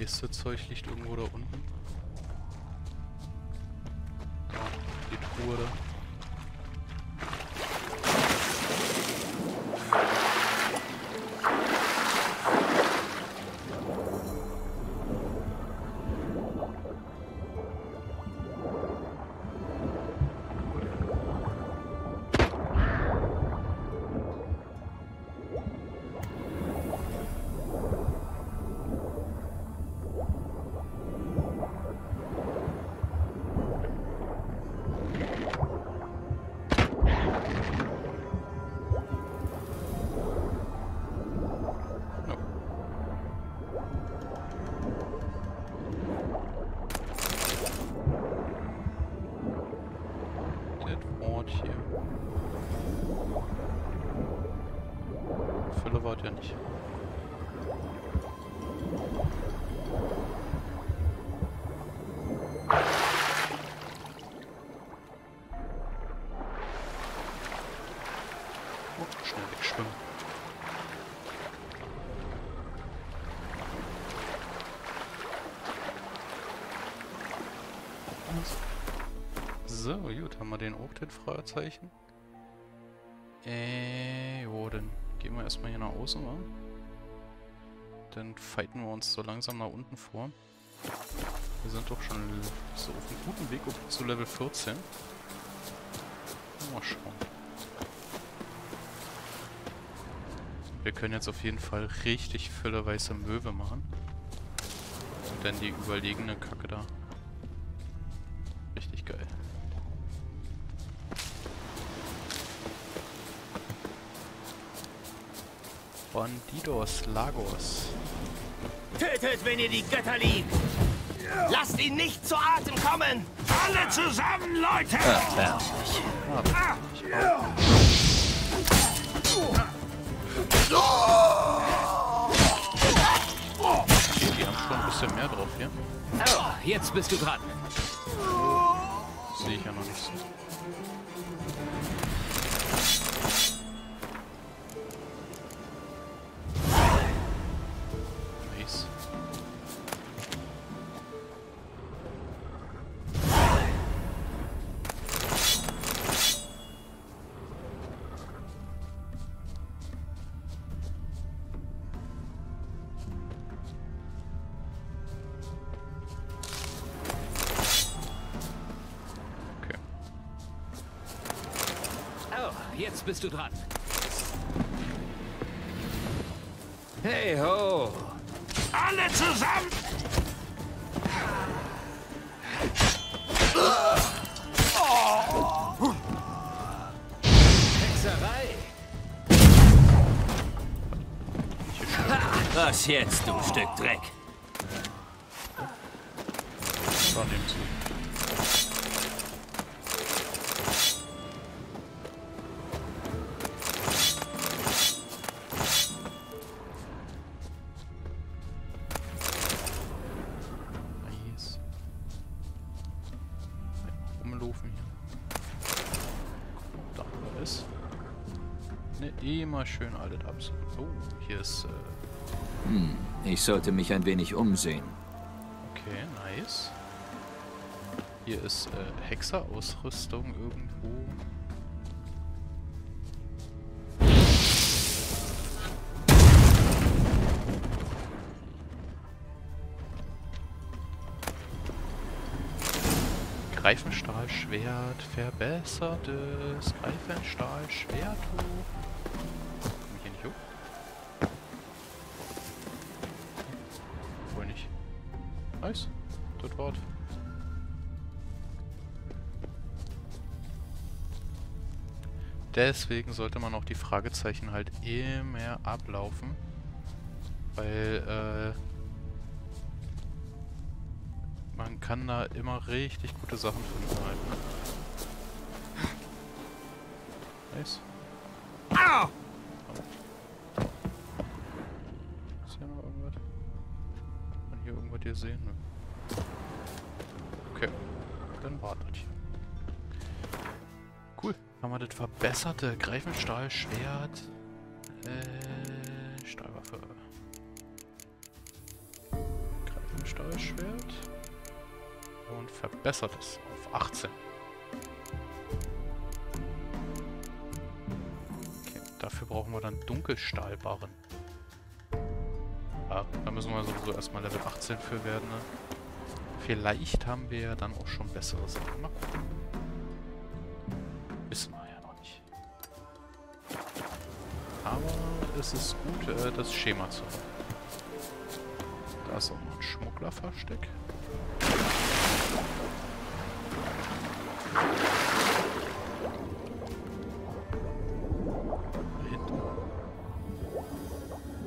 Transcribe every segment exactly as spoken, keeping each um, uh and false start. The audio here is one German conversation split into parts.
nächste Zeug liegt irgendwo da unten. Ja, die Truhe da. So, gut, haben wir den auch, den Fragezeichen. Äh, jo, dann gehen wir erstmal hier nach außen, wa? Dann fighten wir uns so langsam nach unten vor. Wir sind doch schon so auf einem guten Weg auf zu Level vierzehn. Mal schauen. Wir können jetzt auf jeden Fall richtig viele weiße Möwe machen. Und dann die überlegene Kacke da. Richtig geil. Bandidos Lagos. Tötet, wenn ihr die Götter liebt! Lasst ihn nicht zu Atem kommen! Alle zusammen, Leute! Ja, ah, ja. Okay, die haben schon ein bisschen mehr drauf hier. Oh, jetzt bist du dran. Sehe ich ja noch nicht so. Jetzt bist du dran. Hey ho! Alle zusammen! Oh. Hexerei! Was jetzt, du Stück Dreck? Von dem zu. Schön alles ab. Oh, hier ist. Äh hm, ich sollte mich ein wenig umsehen. Okay, nice. Hier ist äh, Hexerausrüstung irgendwo. Greifenstahlschwert, verbessertes Greifenstahlschwert. Nice. Das war's. Deswegen sollte man auch die Fragezeichen halt immer ablaufen. Weil, äh... man kann da immer richtig gute Sachen finden halt. Nice. Au! Ist hier noch irgendwas? Kann man hier irgendwas hier sehen? Ne? Okay, dann wartet hier. Cool, haben wir das verbesserte Greifenstahlschwert. Äh, Stahlwaffe. Greifenstahlschwert und verbessert es auf achtzehn. Okay, dafür brauchen wir dann Dunkelstahlbarren. Ja, da müssen wir sowieso erstmal Level achtzehn für werden. Ne? Vielleicht haben wir ja dann auch schon bessere Sachen. Mal gucken. Wissen wir ja noch nicht. Aber es ist gut, das Schema zu haben. Da ist auch noch ein Schmugglerversteck. Hinten.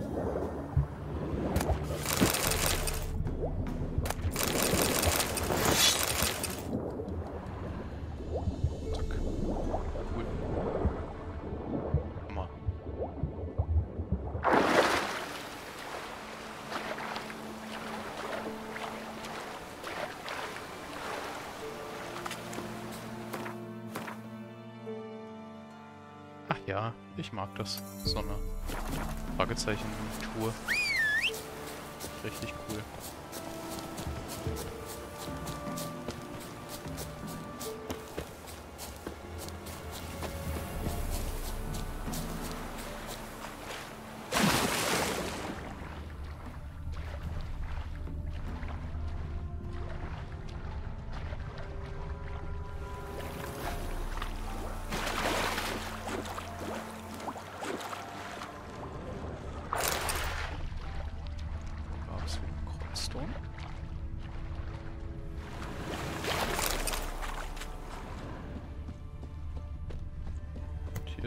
Zack. Cool. Guck mal. Ja, ich mag das. So eine Fragezeichen-Tour. Richtig cool.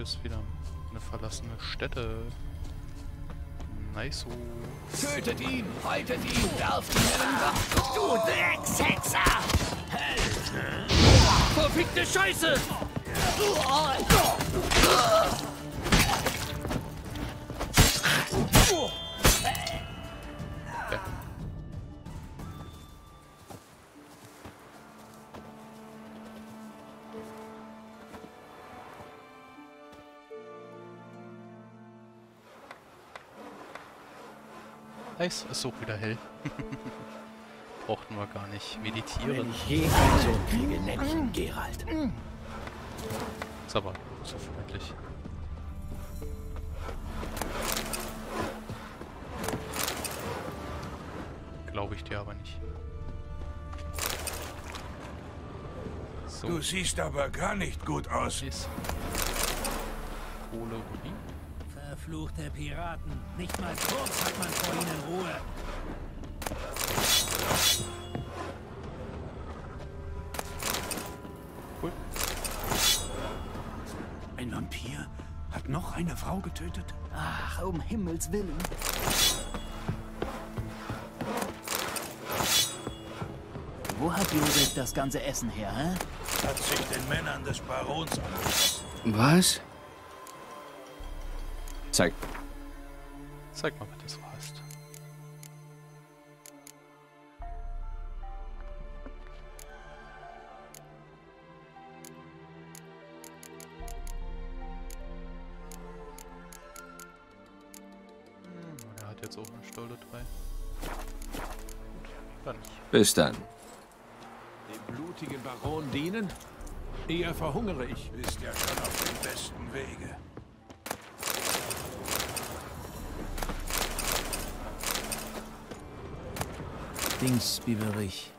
Ist wieder eine verlassene Stätte. Nice. Tötet ihn! Haltet ihn! Werft ihn in den Bach! Du Dreckshexer! Verfickte Scheiße! Ja. Eis ist auch wieder hell. Brauchten wir gar nicht meditieren. Ich hege so viele Männchen, Gerald. Ist aber so freundlich. Glaube ich dir aber nicht. So. Du siehst aber gar nicht gut aus. Kohle Rubin. Verfluchte Piraten. Nicht mal kurz hat man vor ihnen Ruhe. Cool. Ein Vampir hat noch eine Frau getötet? Ach, um Himmels Willen. Wo hat Josef das ganze Essen her, hä? Hat sich den Männern des Barons angepasst. Was? Zeig. Zeig mal, was du so hast. Hm, er hat jetzt auch eine Stolle dabei. Dann. Bis dann. Dem blutigen Baron dienen? Eher verhungere ich. Bist ja schon auf dem besten Wege. Dings, Biberich.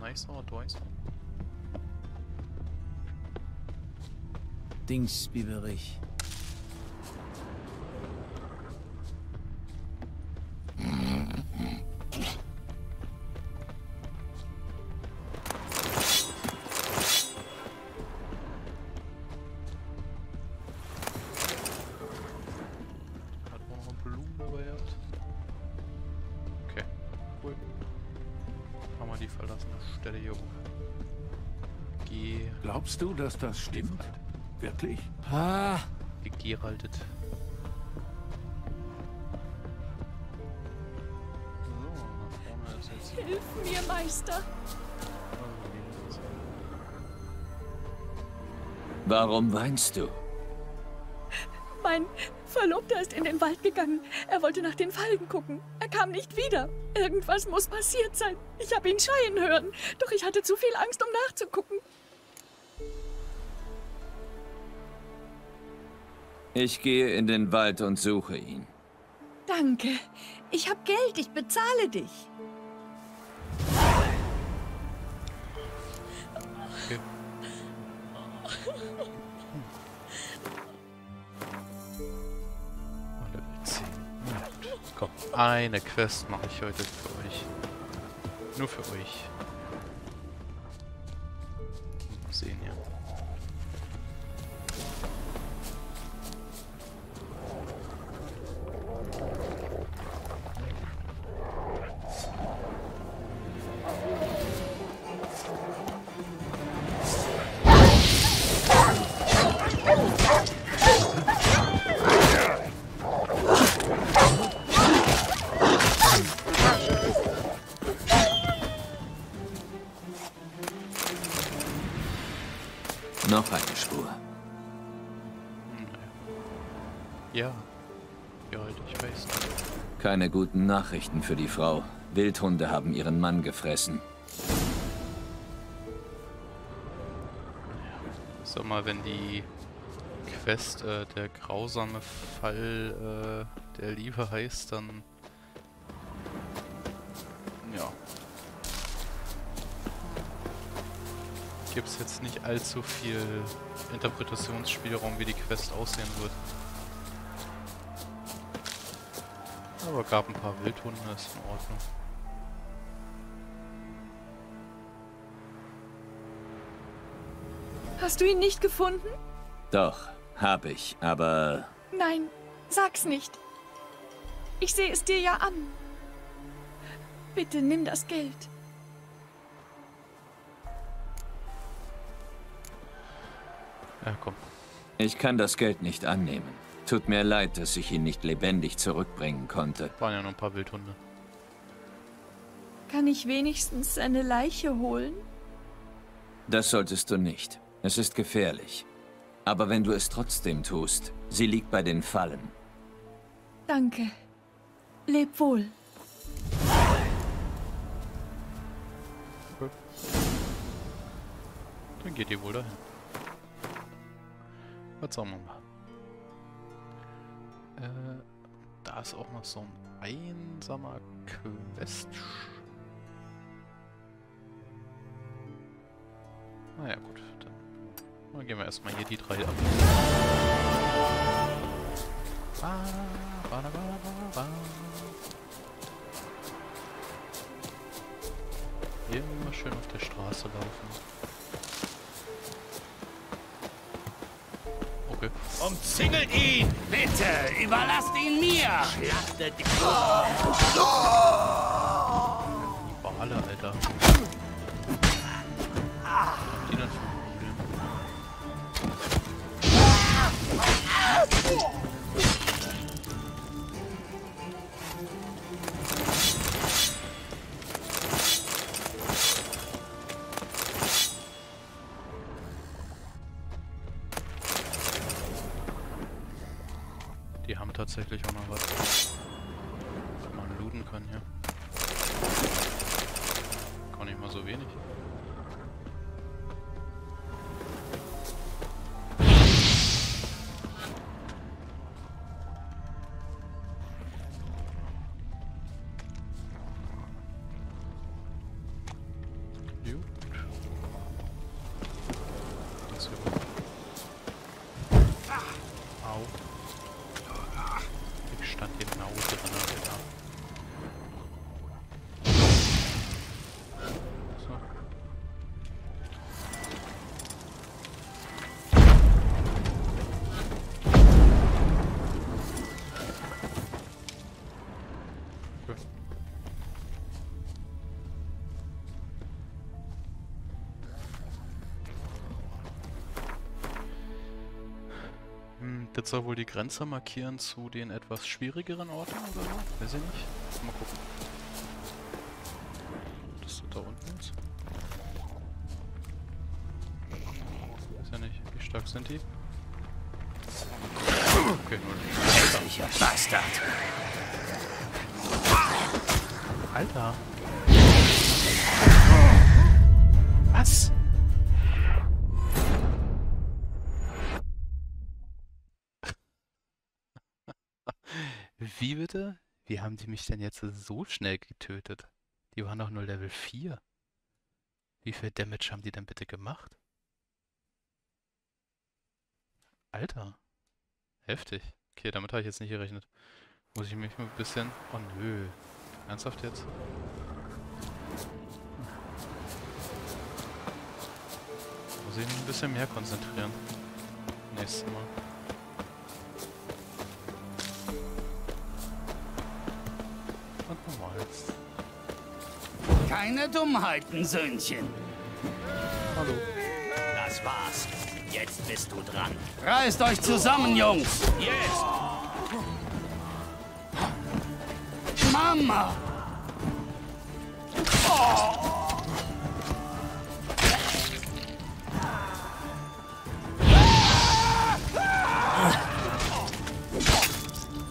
Nice or twice. Dings, Biberich. Glaubst du, dass das stimmt? Wirklich? Ha! Wie Geraltet. So, hilf mir, Meister! Warum weinst du? Mein Verlobter ist in den Wald gegangen. Er wollte nach den Fallen gucken. Er kam nicht wieder. Irgendwas muss passiert sein. Ich habe ihn schreien hören, doch ich hatte zu viel Angst, um nachzugucken. Ich gehe in den Wald und suche ihn. Danke. Ich habe Geld. Ich bezahle dich. Okay. Komm, eine Quest mache ich heute für euch. Nur für euch. Mal sehen hier. Keine guten Nachrichten für die Frau. Wildhunde haben ihren Mann gefressen. Sag mal, wenn die Quest äh, der grausame Fall äh, der Liebe heißt, dann... Ja. Gibt es jetzt nicht allzu viel Interpretationsspielraum, wie die Quest aussehen wird. Aber gab ein paar Wildhunde, ist in Ordnung. Hast du ihn nicht gefunden? Doch, hab ich, aber... Nein, sag's nicht. Ich sehe es dir ja an. Bitte nimm das Geld. Ja, komm. Ich kann das Geld nicht annehmen. Tut mir leid, dass ich ihn nicht lebendig zurückbringen konnte. Waren ja nur ein paar Wildhunde. Kann ich wenigstens eine Leiche holen? Das solltest du nicht. Es ist gefährlich. Aber wenn du es trotzdem tust, sie liegt bei den Fallen. Danke. Leb wohl. Gut. Dann geht ihr wohl dahin. Was sagen wir mal? Äh, da ist auch noch so ein einsamer Quest. Naja, gut. Dann, dann gehen wir erstmal hier die drei ab. Ba, ba, ba, ba, ba. Immer schön auf der Straße laufen. Okay. Umzingelt ihn! Bitte, überlasst ihn mir! Schlachtet die... Oh. Oh. Die Bale, Alter. Die dann verprügeln. Tatsächlich auch mal was, was man looten kann hier. Kann nicht mal so wenig. Das soll wohl die Grenze markieren zu den etwas schwierigeren Orten oder so? Weiß ich nicht. Mal gucken. Das da unten ist. Weiß ja nicht, wie stark sind die? Okay, nur Bastard. Alter. Was? Wie bitte? Wie haben die mich denn jetzt so schnell getötet? Die waren doch nur Level vier. Wie viel Damage haben die denn bitte gemacht? Alter. Heftig. Okay, damit habe ich jetzt nicht gerechnet. Muss ich mich mal ein bisschen... Oh nö. Ernsthaft jetzt? Muss ich mich ein bisschen mehr konzentrieren. Nächstes Mal. Und nochmal jetzt. Keine Dummheiten, Söhnchen. Hallo. Das war's. Jetzt bist du dran. Reißt euch zusammen, Jungs. Jetzt. Mama. Oh.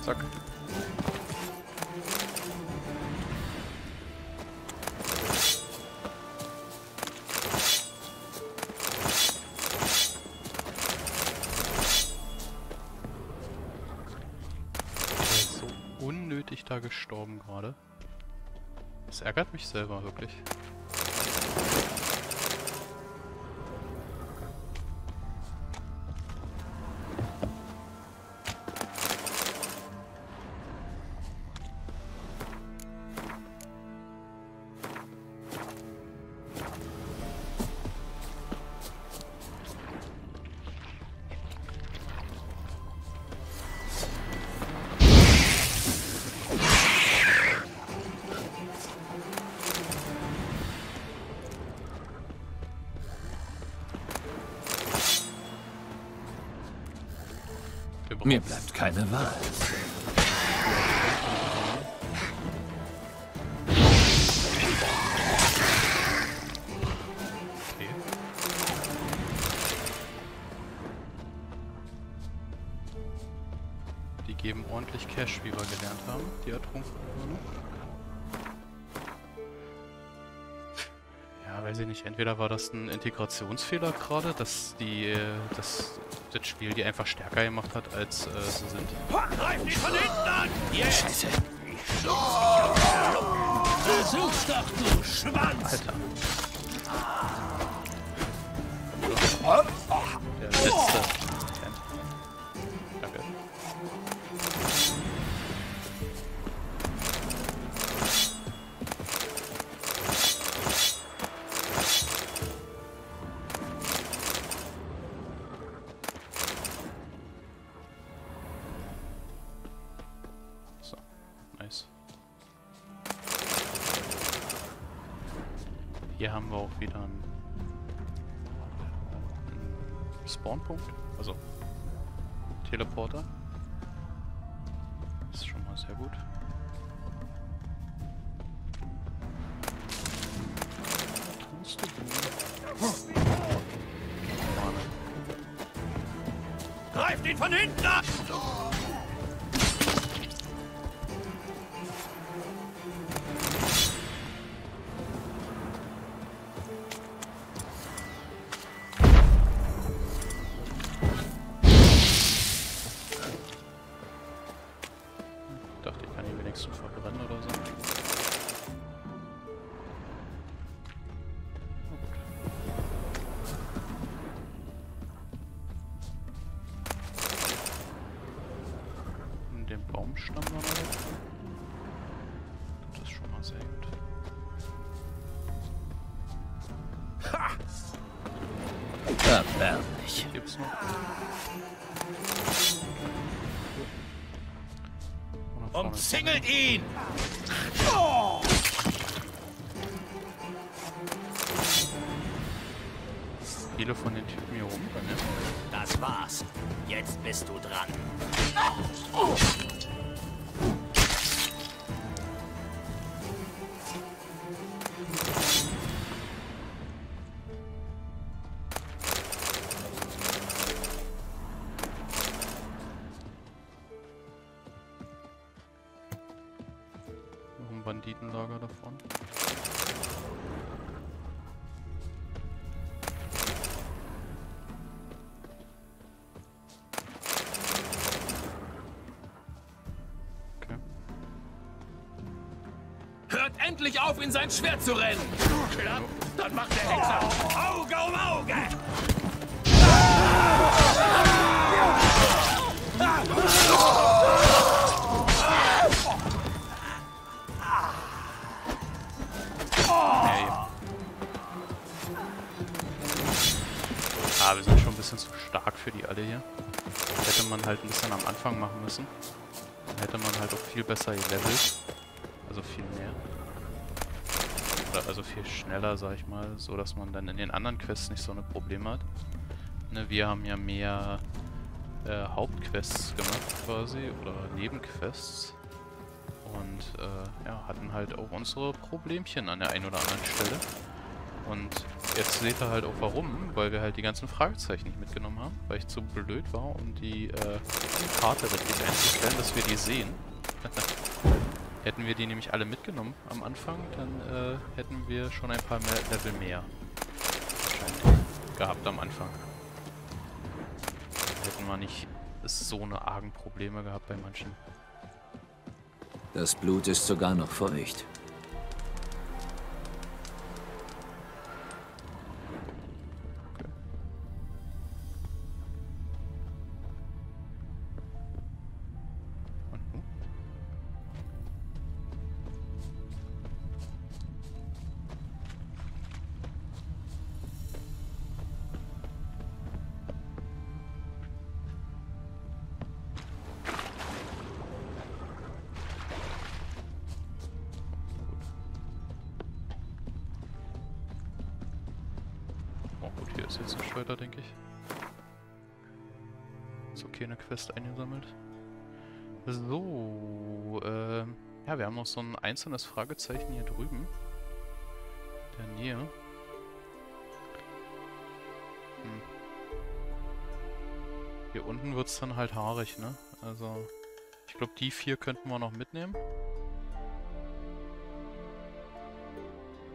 Zack. Gestorben gerade. Das ärgert mich selber wirklich. Mir bleibt keine Wahl. Okay. Die geben ordentlich Cash, wie wir gelernt haben, die ertrunken wurden. Ja, weiß ich nicht. Entweder war das ein Integrationsfehler gerade, dass die... Das das Spiel, die einfach stärker gemacht hat, als äh, sie sind. Greif nicht von hinten an! Yes. Scheiße! Versuch's doch, du Schwanz! Alter. Der letzte. Okay. Danke. Hier haben wir auch wieder einen Spawnpunkt, also Teleporter. Ist schon mal sehr gut. Greift ihn von hinten an! Gibt's noch? Umzingelt ihn! Oh! Viele von den Typen hier oben, ne? Das war's. Jetzt bist du dran. Oh! Banditenlager davon. Okay. Hört endlich auf, in sein Schwert zu rennen! Klappt, dann macht der Hexer Auge um Auge! Ah, wir sind schon ein bisschen zu stark für die alle hier. Hätte man halt ein bisschen am Anfang machen müssen. Dann hätte man halt auch viel besser gelevelt. Also viel mehr. Oder also viel schneller, sag ich mal. So, dass man dann in den anderen Quests nicht so eine Probleme hat. Ne, wir haben ja mehr äh, Hauptquests gemacht quasi. Oder Nebenquests. Und äh, ja, hatten halt auch unsere Problemchen an der einen oder anderen Stelle. Und jetzt seht ihr halt auch warum, weil wir halt die ganzen Fragezeichen nicht mitgenommen haben, weil ich zu blöd war, um die, äh, die Karte richtig einzustellen, dass wir die sehen. Hätten wir die nämlich alle mitgenommen am Anfang, dann äh, hätten wir schon ein paar mehr Level mehr wahrscheinlich gehabt am Anfang. Dann hätten wir nicht so eine argen Probleme gehabt bei manchen. Das Blut ist sogar noch feucht. Denke ich. Ist okay, eine Quest eingesammelt. So, äh, ja, wir haben noch so ein einzelnes Fragezeichen hier drüben. In der Nähe. Hm. Hier unten wird es dann halt haarig, ne? Also, ich glaube, die vier könnten wir noch mitnehmen.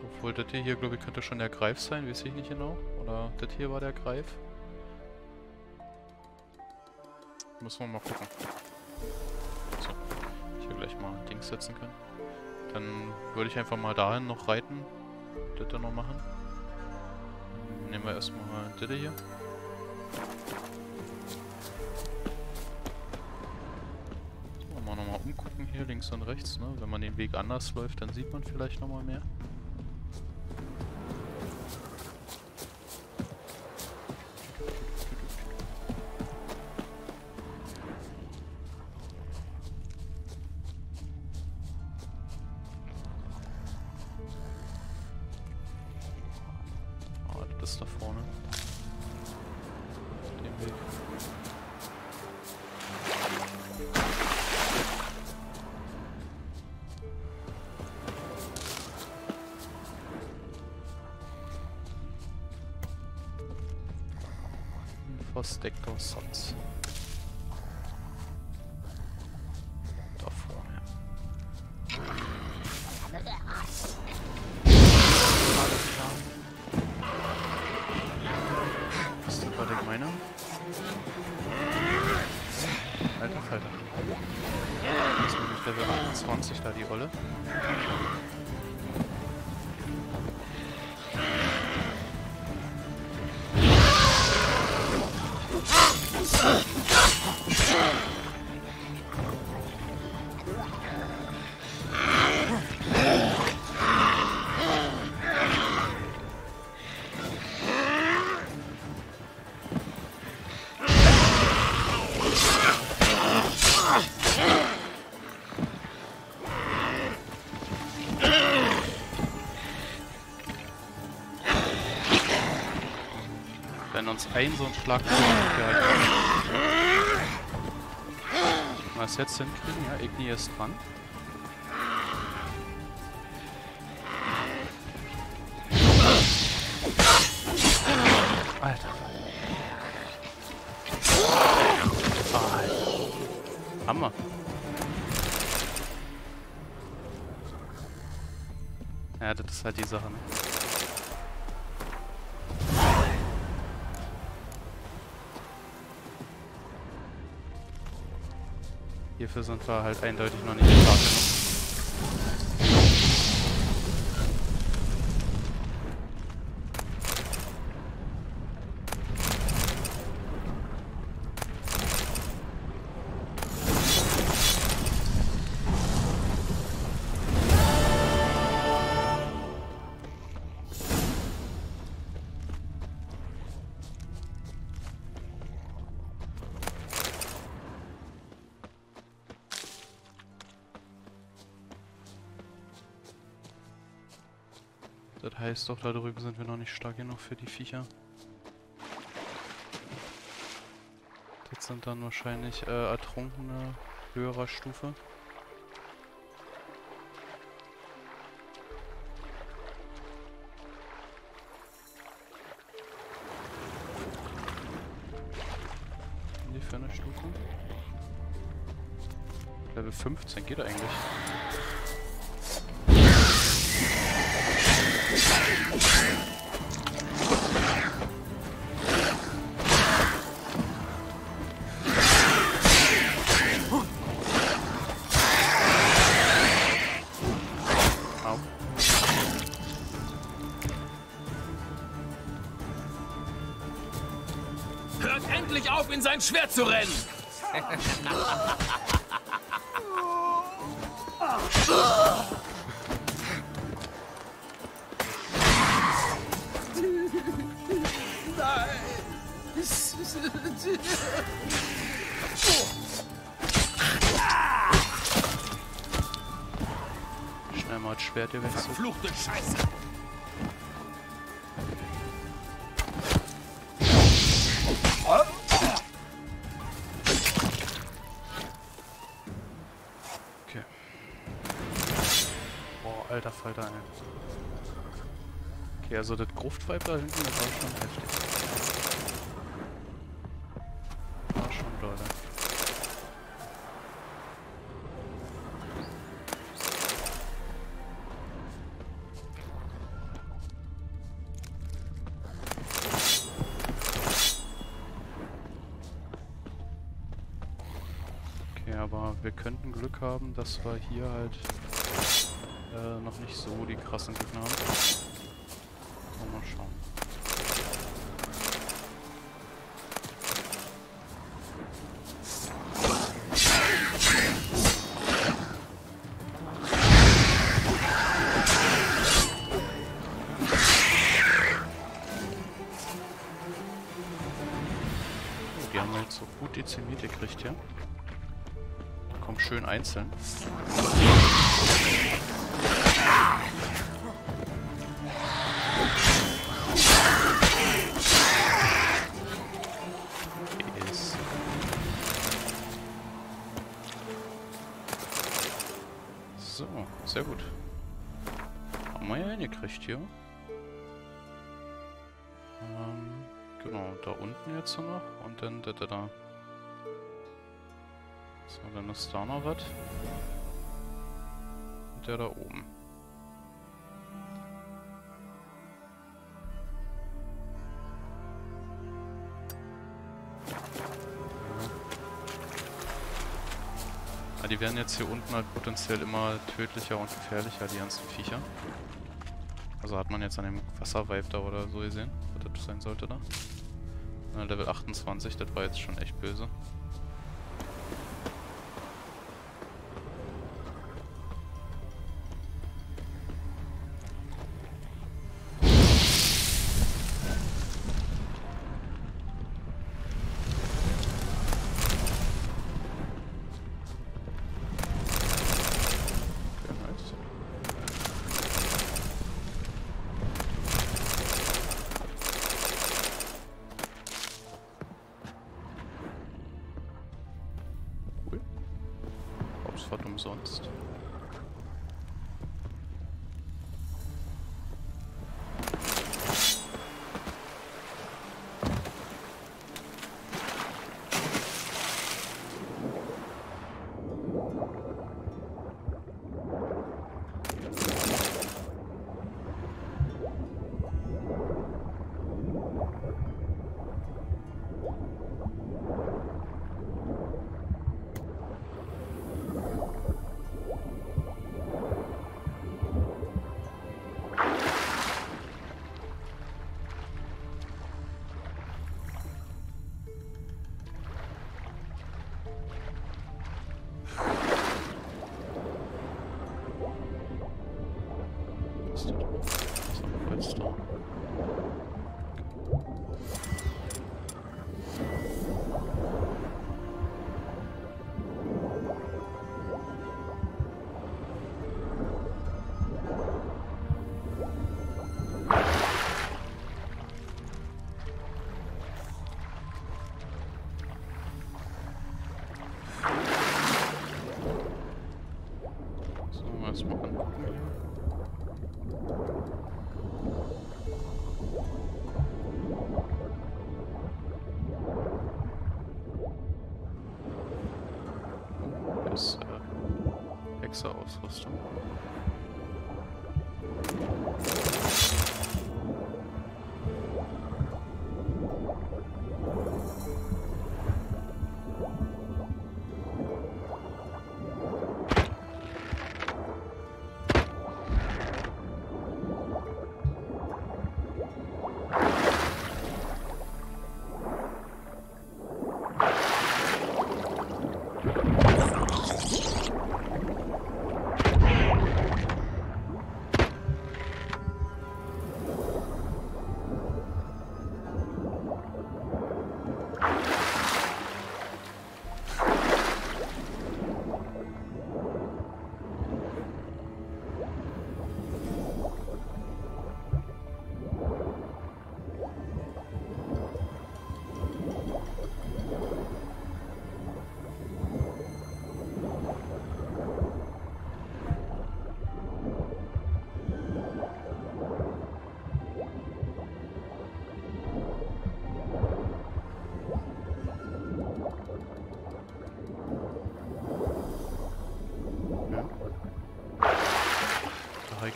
Obwohl, das hier, glaube ich, könnte schon der Greif sein, weiß ich nicht genau. Oder das hier war der Greif. Müssen wir mal gucken. So, hier gleich mal Dings setzen können. Dann würde ich einfach mal dahin noch reiten. Das dann noch machen. Nehmen wir erstmal das hier. So, mal nochmal umgucken hier links und rechts. Ne? Wenn man den Weg anders läuft, dann sieht man vielleicht nochmal mehr. Da vorne. Auf dem Weg. Versteckter Satz. Da vorne. Alter Falter. Das ist nämlich Level einundzwanzig da die Rolle. Ein so ein Schlag. Was jetzt hinkriegen? Ja, Igni ist dran. Alter. Alter. Hammer. Ja, das ist halt die Sache, ne? Hierfür sind wir halt eindeutig noch nicht stark genug. Das heißt doch, da drüben sind wir noch nicht stark genug für die Viecher. Das sind dann wahrscheinlich äh, Ertrunkene höherer Stufe. Die für eine Stufe. Level fünfzehn geht eigentlich. In sein Schwert zu rennen. Schnell mal das Schwert hier wechseln. Verfluchte Scheiße. Alter Falter, ey. Okay, also das Gruftweib da hinten, das war schon heftig. War schon doll, ey. Okay, aber wir könnten Glück haben, dass wir hier halt Äh, noch nicht so die krassen Gegner haben. Mal schauen. Oh, die haben wir jetzt so gut dezimiert gekriegt, ja? Komm, schön einzeln. So, sehr gut. Haben wir ja hingekriegt hier. Ähm, genau, da unten jetzt noch und dann da da da. So, dann ist da noch was. Und der da oben. Die werden jetzt hier unten halt potenziell immer tödlicher und gefährlicher, die ganzen Viecher. Also hat man jetzt an dem Wasservibe da oder so gesehen, was das sein sollte da. Na, Level achtundzwanzig, das war jetzt schon echt böse. Was umsonst. fixe Ausrüstung.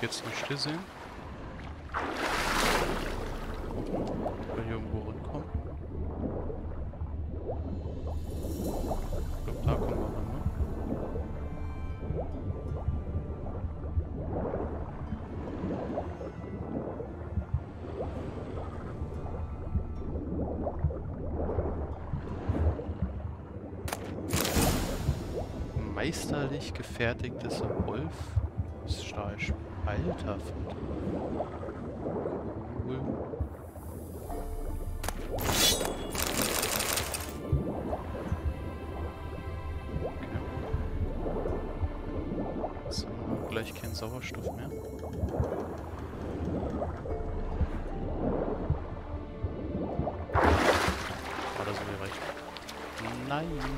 Jetzt nicht gesehen. Ich kann hier irgendwo runterkommen. Ich glaube, da kommen wir ran, ne? Meisterlich gefertigtes Wolfstahlschwert. Alter, cool. Okay. Jetzt haben wir gleich keinen Sauerstoff mehr. Ah, da sind wir reich.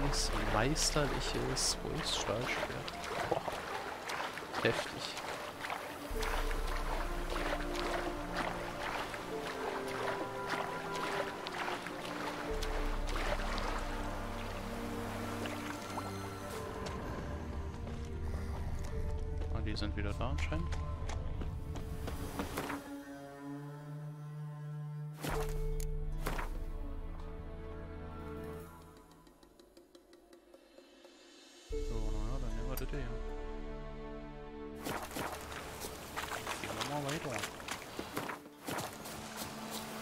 Nice, meisterliches Wolfsstahlschwert. Boah. Heftig. Die sind wieder da anscheinend. So, naja, dann nehmen wir das hier. Gehen wir mal weiter.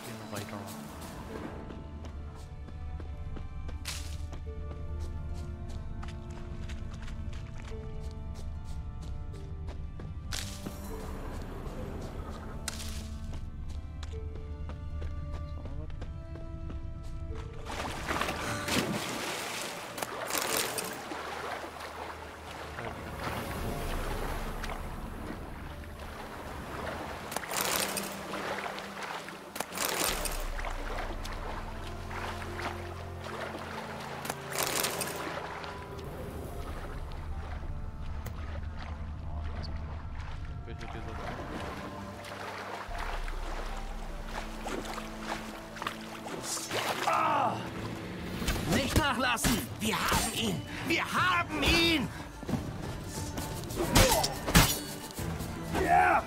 Gehen wir weiter. Wir haben ihn! Wir haben ihn! Ja!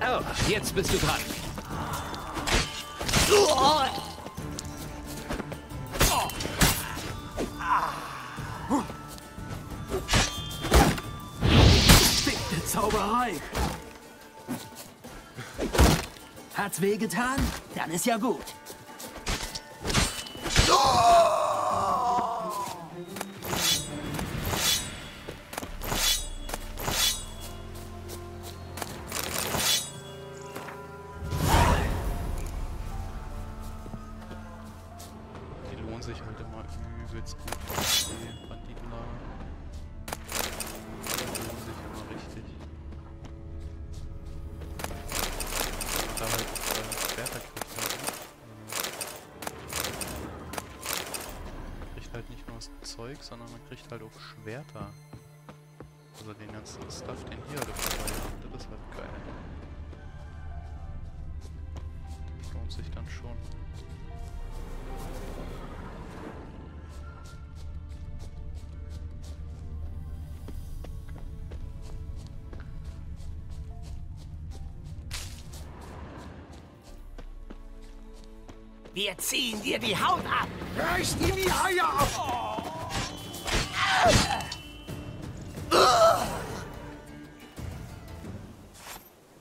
Oh, jetzt bist du dran! Versteckte Zauberei! Hat's wehgetan? Dann ist ja gut. Oh! Die lohnen sich halt immer übelst gut. Die Bandidenlager. Die lohnen sich immer richtig. Zeug, sondern man kriegt halt auch Schwerter. Also den ganzen Stuff, den hier alle vorbei haben, das ist halt geil. Lohnt sich dann schon. Wir ziehen dir die Haut ab! Reiß dir die Eier ab! Oh.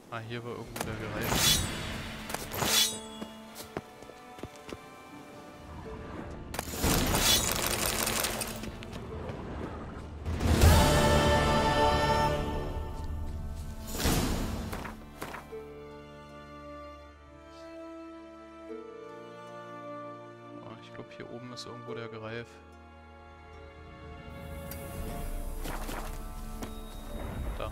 Ah, hier war irgendwo der Gereif. Irgendwo der Greif. Da.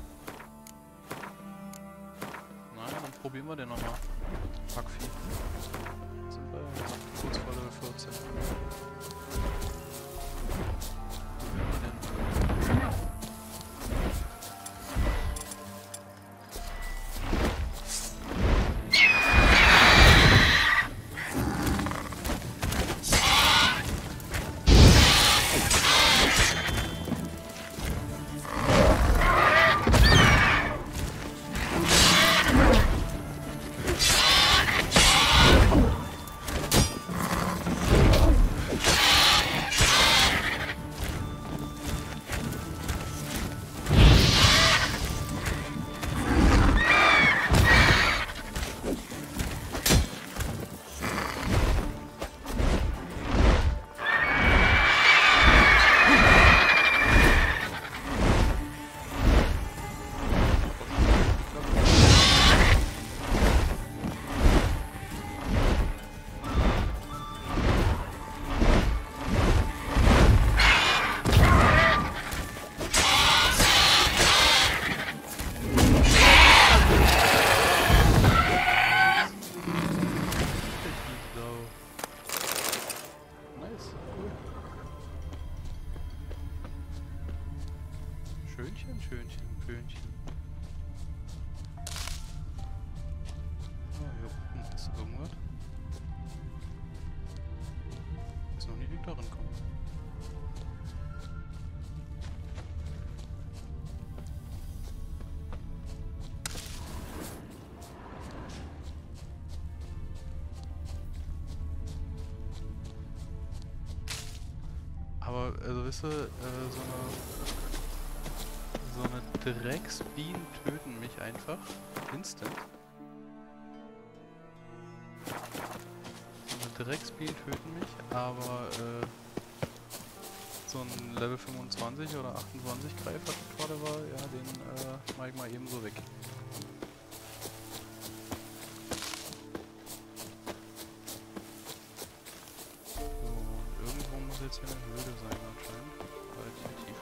Na ja, dann probieren wir den nochmal. Hackvieh. Sind wir kurz vor Level vierzehn. Aber, also wisst ihr, äh, so eine, so eine Drecksbienen töten mich einfach. Instant. So eine Drecksbienen töten mich, aber äh, so ein Level fünfundzwanzig oder achtundzwanzig Greif, was gerade war, ja, den äh, mach ich mal eben so weg. Jetzt hier eine Höhle sein anscheinend, weil die hier tief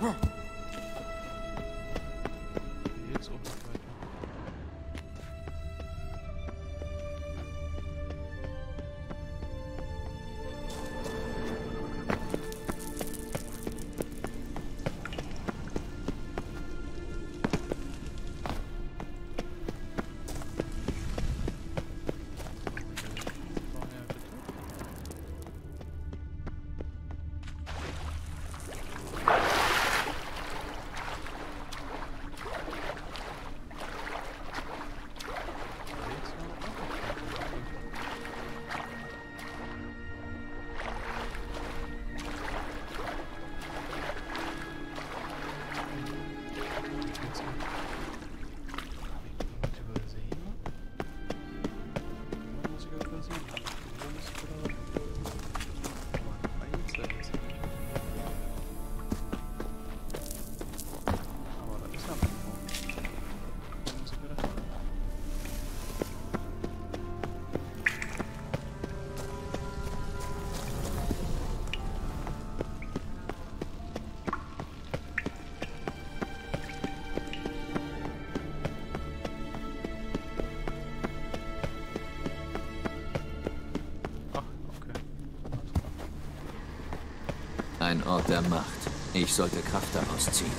Jetzt oben ein Ort der Macht. Ich sollte Kraft daraus ziehen.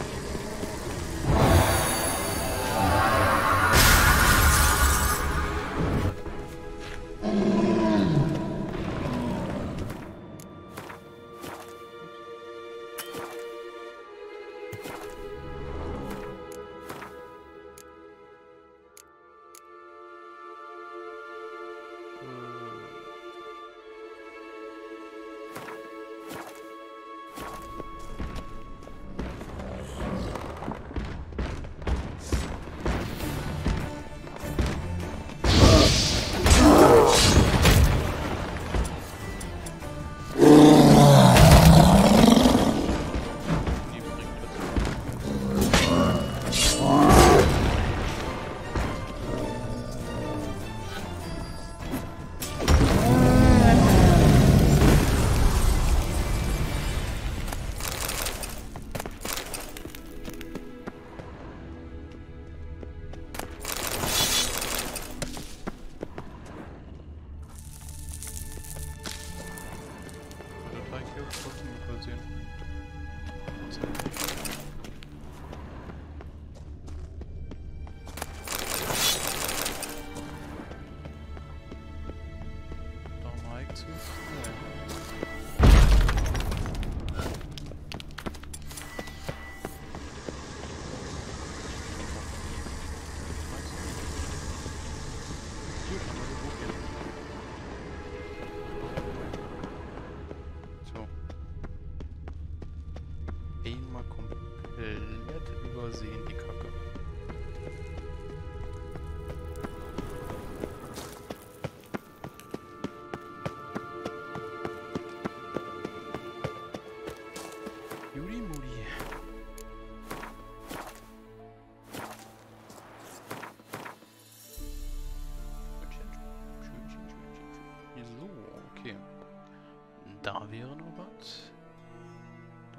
Da wäre noch was.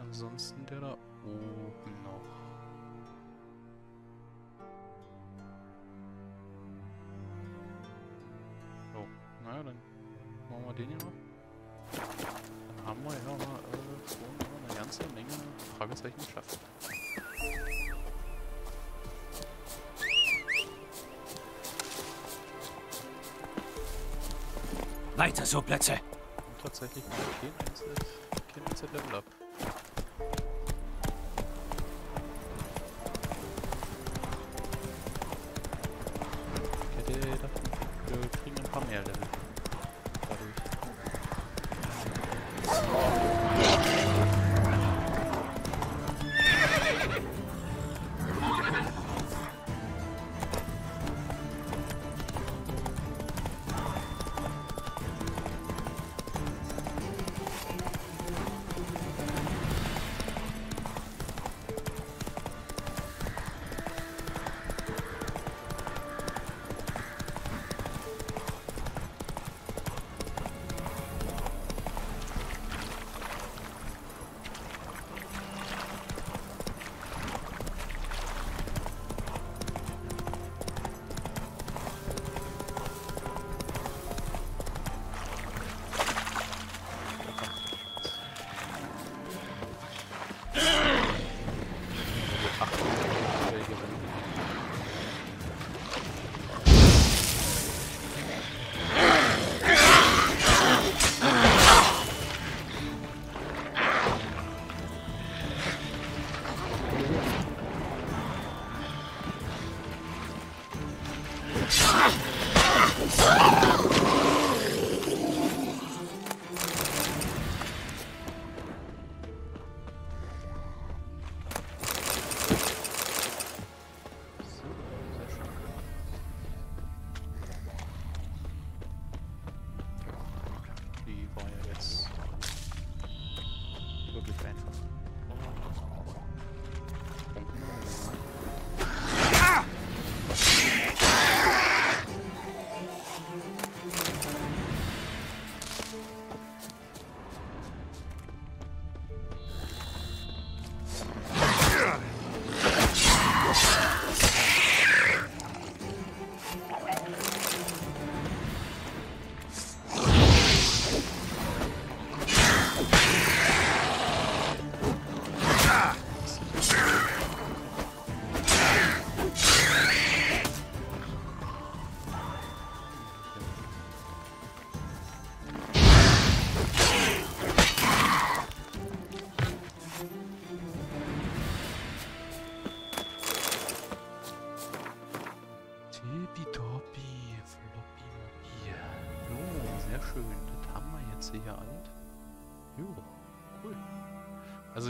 Ansonsten der da oben noch. So, naja, dann machen wir den hier noch. Dann haben wir ja noch mal, äh, so eine ganze Menge Fragezeichen geschafft. Weiter so, Plätze! Tatsächlich kein einziges Level ab. Okay, wir kriegen ein paar mehr Level. Ach,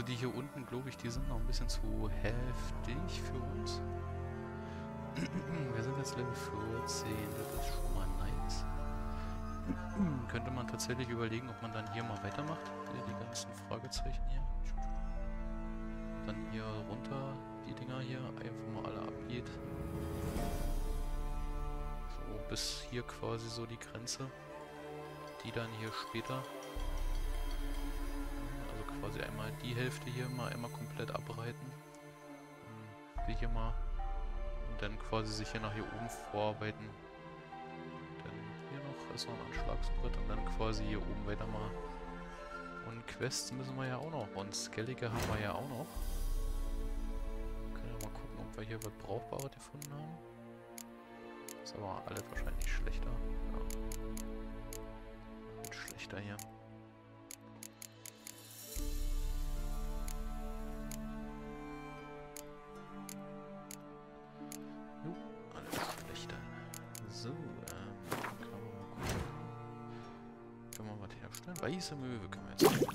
die hier unten, glaube ich, die sind noch ein bisschen zu heftig für uns. Wir sind jetzt Level vierzehn, das ist schon mal nice. Könnte man tatsächlich überlegen, ob man dann hier mal weitermacht. Die ganzen Fragezeichen hier. Dann hier runter, die Dinger hier, einfach mal alle abgeht. So, bis hier quasi so die Grenze. Die dann hier später. Quasi einmal die Hälfte hier mal einmal komplett abreiten. Die hier mal. Und dann quasi sich hier nach hier oben vorarbeiten. Dann hier noch ist noch ein Anschlagsbrett und dann quasi hier oben weiter mal. Und Quests müssen wir ja auch noch. Und Skellige haben wir ja auch noch. Können wir mal gucken, ob wir hier was Brauchbares gefunden haben. Ist aber alles wahrscheinlich schlechter. Ja. Und schlechter hier. Weiße Möwe können wir jetzt.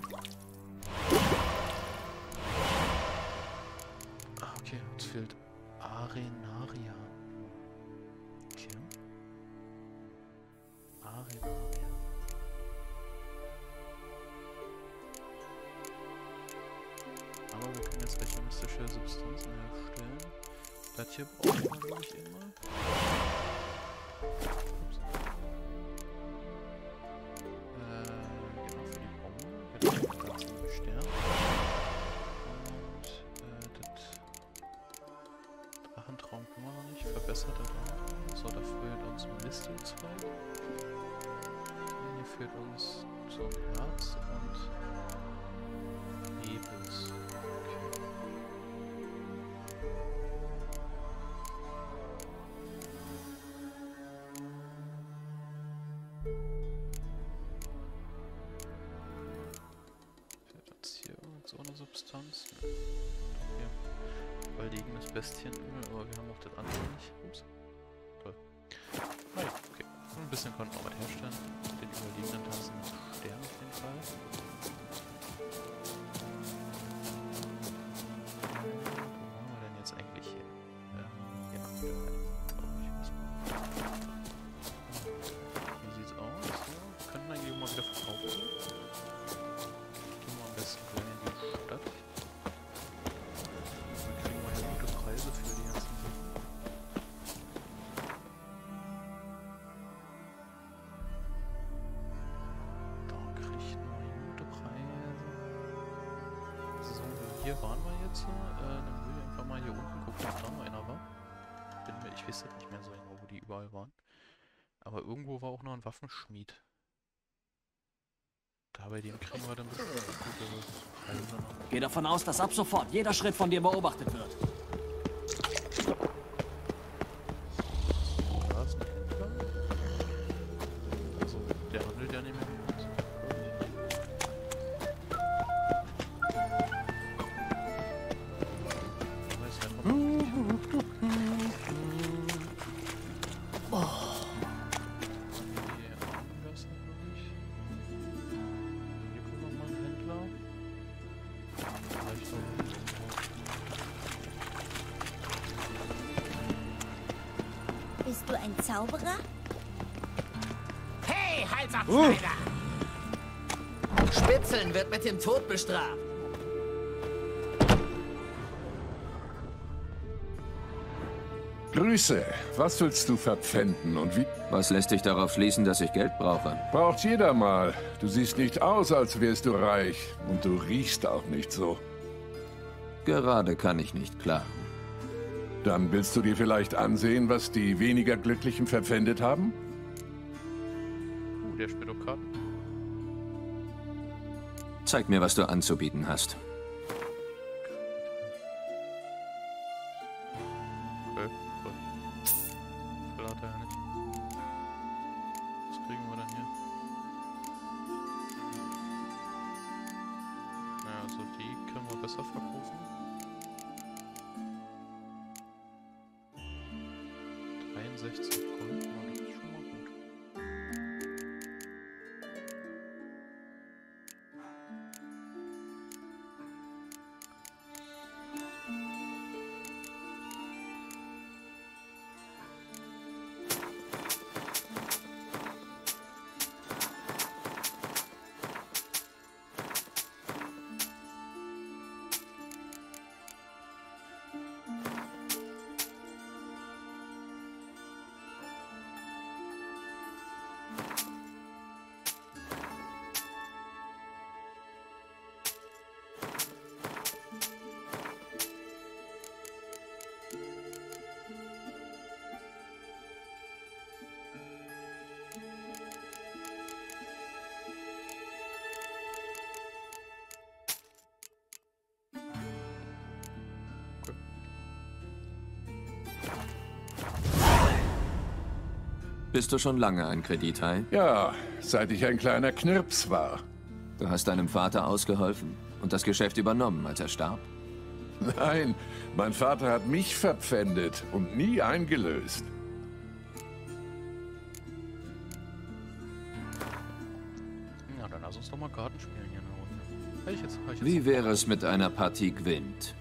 Ah, okay, uns fehlt Arenaria. Okay. Arenaria. Aber wir können jetzt welche mystische Substanzen herstellen. Das hier brauchen wir nämlich immer. Substanz. Hier überlegen das Bestien, aber wir haben auch das andere nicht. Ups. Toll. Naja, okay. Ein bisschen konnten wir was herstellen. Den überlegenen Tassen sterben auf jeden Fall. Wo machen wir denn jetzt eigentlich hin? Äh, ja, wie sieht's aus? Wir könnten eigentlich mal wieder verkaufen. Gehen wir am besten rein. Stadt. Dann kriegen wir hier gute Preise für die ganzen Sachen. Da kriegen wir hier gute Preise. So, hier waren wir jetzt. Äh, dann würde ich einfach mal hier unten gucken, ob da noch einer war. Bin mir, ich weiß jetzt nicht mehr so genau, wo die überall waren. Aber irgendwo war auch noch ein Waffenschmied. Bei dem kriegen wir dann ein bisschen. Geh davon aus, dass ab sofort jeder Schritt von dir beobachtet wird. ein Zauberer? Hey, Halsabschneider! Uh. Spitzeln wird mit dem Tod bestraft. Grüße. Was willst du verpfänden und wie... Was lässt dich darauf schließen, dass ich Geld brauche? Braucht jeder mal. Du siehst nicht aus, als wärst du reich. Und du riechst auch nicht so. Gerade kann ich nicht klagen. Dann willst du dir vielleicht ansehen, was die weniger Glücklichen verpfändet haben? Uh, der spielt auch Karten. Zeig mir, was du anzubieten hast. Bist du schon lange ein Kredithai? Ja, seit ich ein kleiner Knirps war. Du hast deinem Vater ausgeholfen und das Geschäft übernommen, als er starb? Nein, mein Vater hat mich verpfändet und nie eingelöst. Na, dann lass uns doch mal Karten spielen hier nach unten. Ich jetzt, ich jetzt Wie wäre es mit einer Partie Gwint?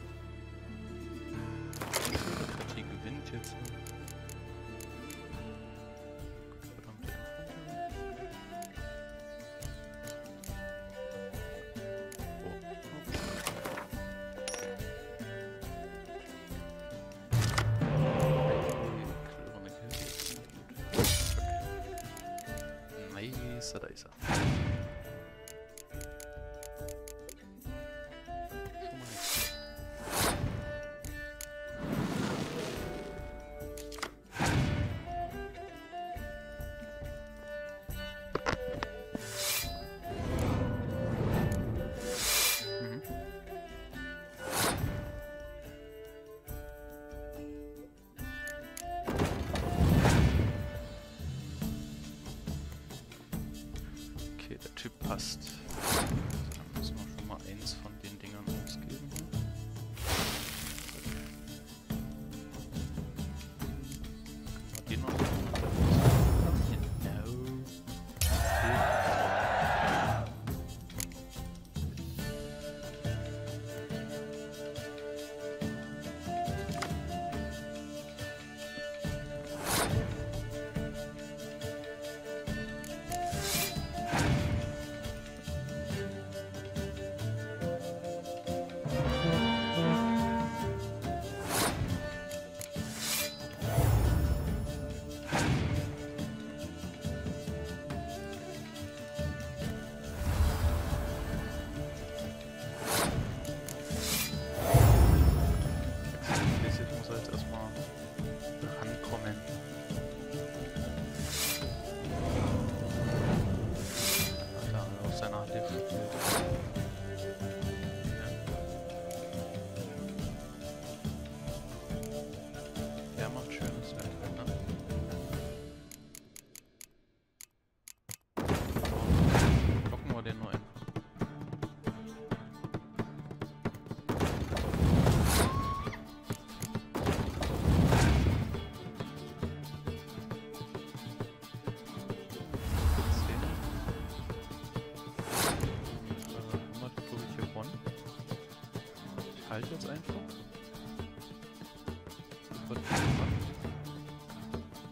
Einfach.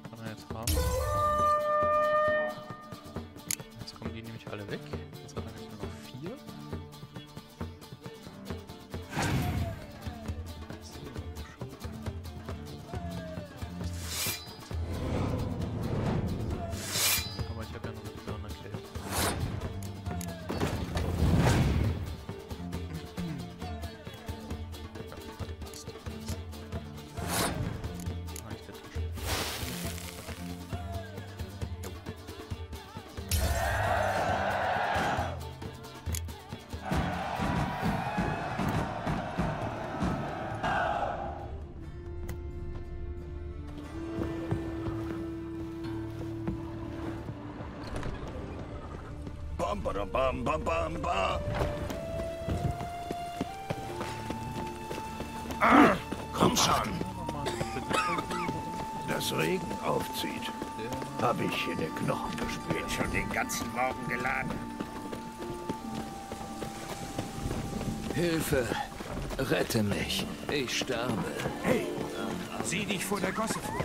Kann er jetzt Bam, badam, bam, bam, bam, bam. Ach, komm schon! Das Regen aufzieht, habe ich hier den Knochen gespielt. Schon den ganzen Morgen geladen. Hilfe! Rette mich! Ich sterbe! Hey! Sieh dich vor der Gosse vor!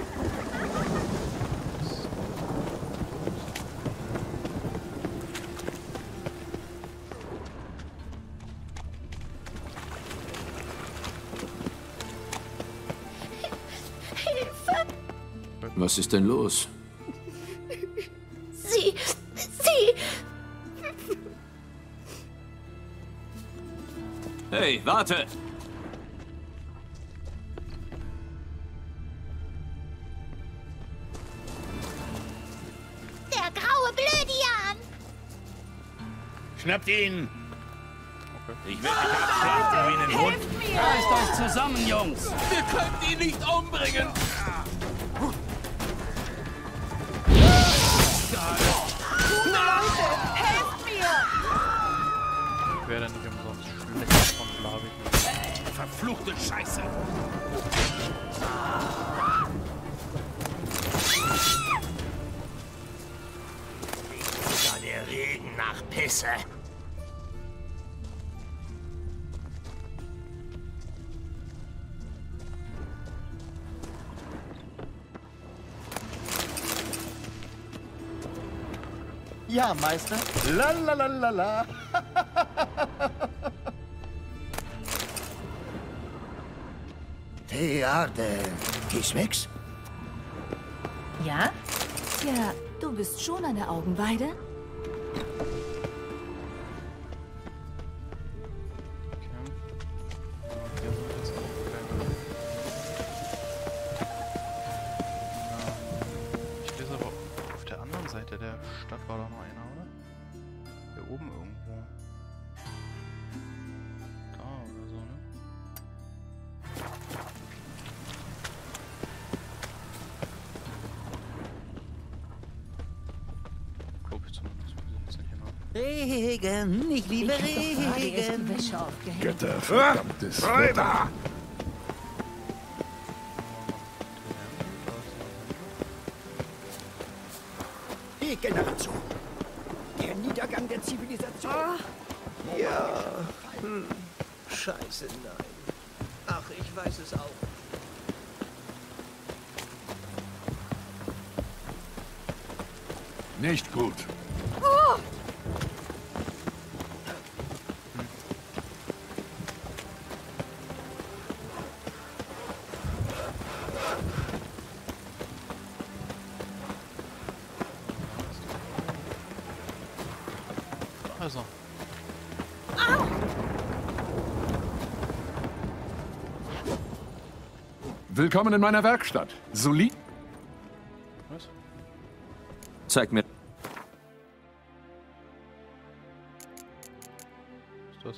Was ist denn los? Sie... Sie... Hey, warte! Der graue Blödian! Schnappt ihn! Okay. Ich werde dich abschlachten wie einen Hund! Reißt euch zusammen, Jungs! Wir können ihn nicht umbringen! Ich werde nicht umsonst schlechter von Blavik. Verfluchte Scheiße! Da der Regen nach Pisse. Ja, Meister. La la la la la. Hey, Arde. Kiesmix? Ja? Ja, du bist schon an der Augenweide. Regen, ich liebe Regen. Götter, verdammtes Wetter. Degeneration. Der Niedergang der Zivilisation. Oh. Ja. Hm. Scheiße, nein. Ach, ich weiß es auch. Nicht gut. Willkommen in meiner Werkstatt. Solid. Was? Zeig mir. Was ist das?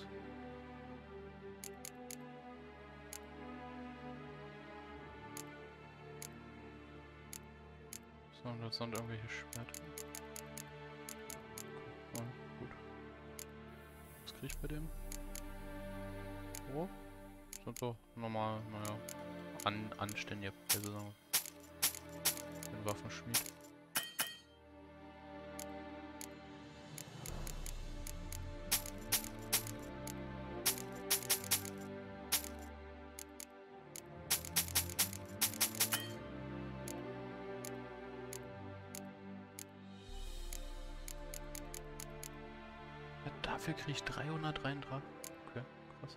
So, und das sind irgendwelche Schwerter. Oh, gut. Was krieg ich bei dem? Oh. Sind doch normal, naja. An, anständiger Preise, sagen wir. Den Waffenschmied. Ja, dafür kriege ich dreihundertdreiunddreißig. Okay, krass.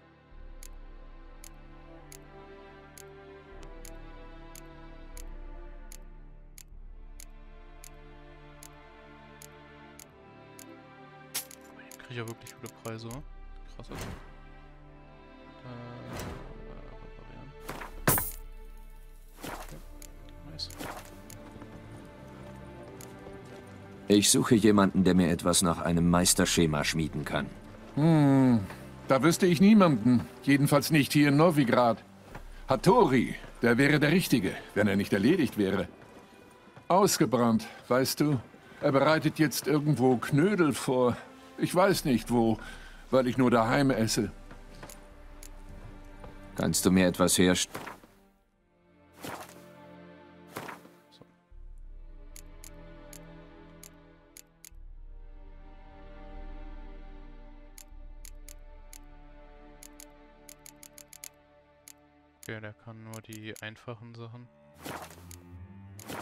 Ja, wirklich gute Preise. Krass. Also. Äh, reparieren. Nice. Ich suche jemanden, der mir etwas nach einem Meisterschema schmieden kann. Hm, da wüsste ich niemanden. Jedenfalls nicht hier in Novigrad. Hattori, der wäre der Richtige, wenn er nicht erledigt wäre. Ausgebrannt, weißt du. Er bereitet jetzt irgendwo Knödel vor. Ich weiß nicht wo, weil ich nur daheim esse. Kannst du mir etwas herstellen? Okay, der kann nur die einfachen Sachen. Oh,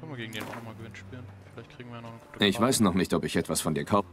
können wir gegen den auch nochmal Gwint spielen? Vielleicht kriegen wir ja noch eine gute Karte. Ich weiß noch nicht, ob ich etwas von dir kaufe.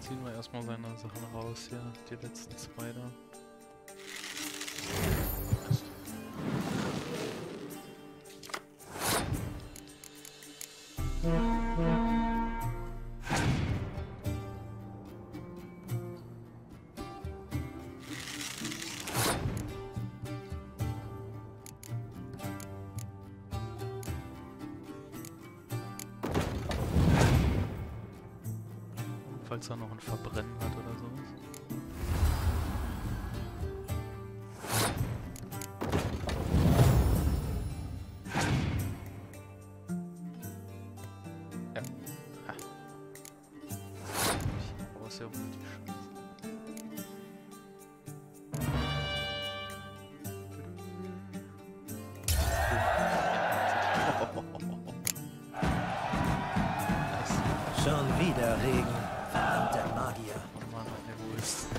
Ziehen wir erstmal seine Sachen raus, ja, die letzten zwei da. Falls er noch ein Verbrennen hat oder sowas. Ja. Ha. Ich brauch's ja wohl die Scheiße. Schon wieder Regen. Verdammter Magier. Oh Mann, der Wolf.